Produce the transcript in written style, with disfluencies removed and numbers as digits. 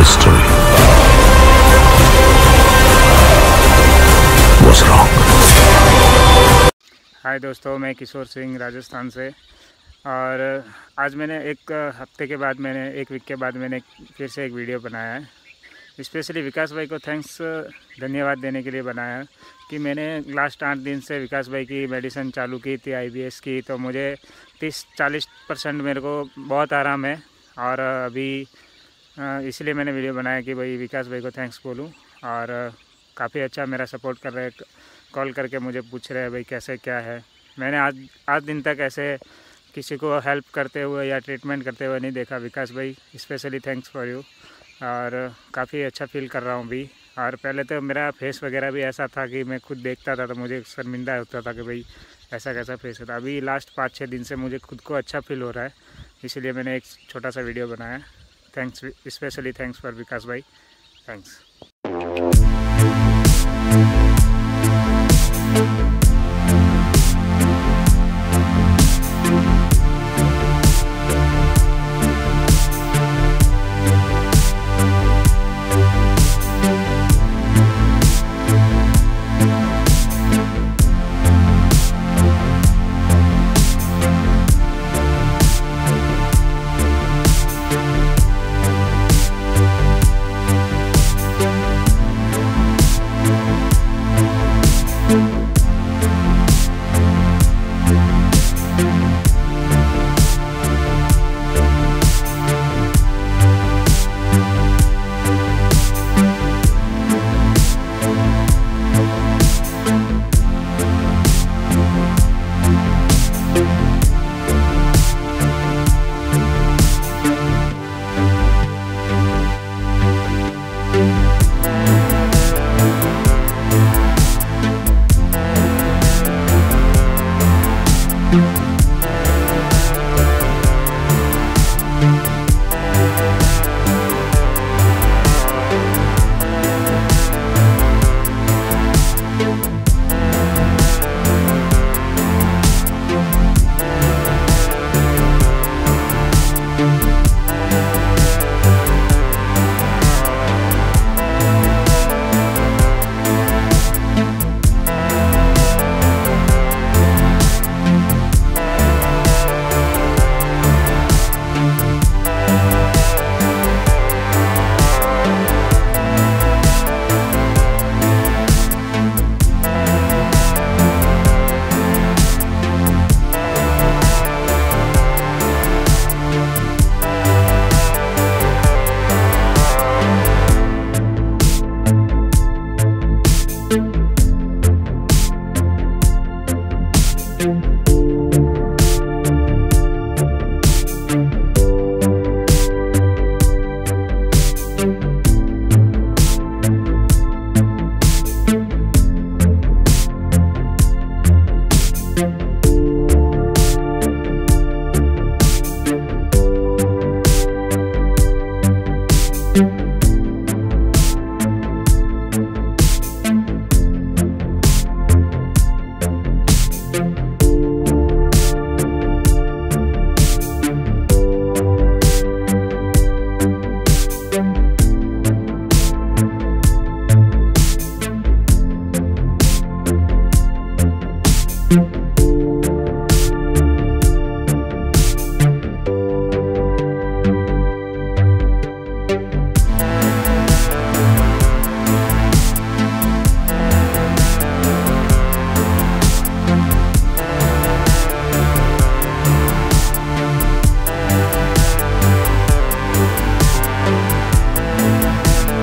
history was wrong. हाय दोस्तों, मैं किशोर सिंह राजस्थान से, और आज मैंने एक हफ्ते के बाद फिर से एक वीडियो बनाया है। स्पेशली विकास भाई को थैंक्स धन्यवाद देने के लिए बनाया है कि मैंने लास्ट 8 दिन से विकास भाई की मेडिसिन चालू की थी, IBS की, तो मुझे 30-40% मेरे को बहुत आराम है। और अभी इसलिए मैंने वीडियो बनाया कि भाई विकास भाई को थैंक्स बोलूं। और काफ़ी अच्छा मेरा सपोर्ट कर रहे, कॉल करके मुझे पूछ रहे हैं भाई कैसे क्या है। मैंने आज दिन तक ऐसे किसी को हेल्प करते हुए या ट्रीटमेंट करते हुए नहीं देखा। विकास भाई, स्पेशली थैंक्स फॉर यू। और काफ़ी अच्छा फील कर रहा हूँ भी। और पहले तो मेरा फेस वगैरह भी ऐसा था कि मैं खुद देखता था तो मुझे शर्मिंदा होता था कि भाई ऐसा कैसा फेस होता। अभी लास्ट 5-6 दिन से मुझे खुद को अच्छा फील हो रहा है, इसलिए मैंने एक छोटा सा वीडियो बनाया। Thanks, specially thanks for Vikas भाई, थैंक्स।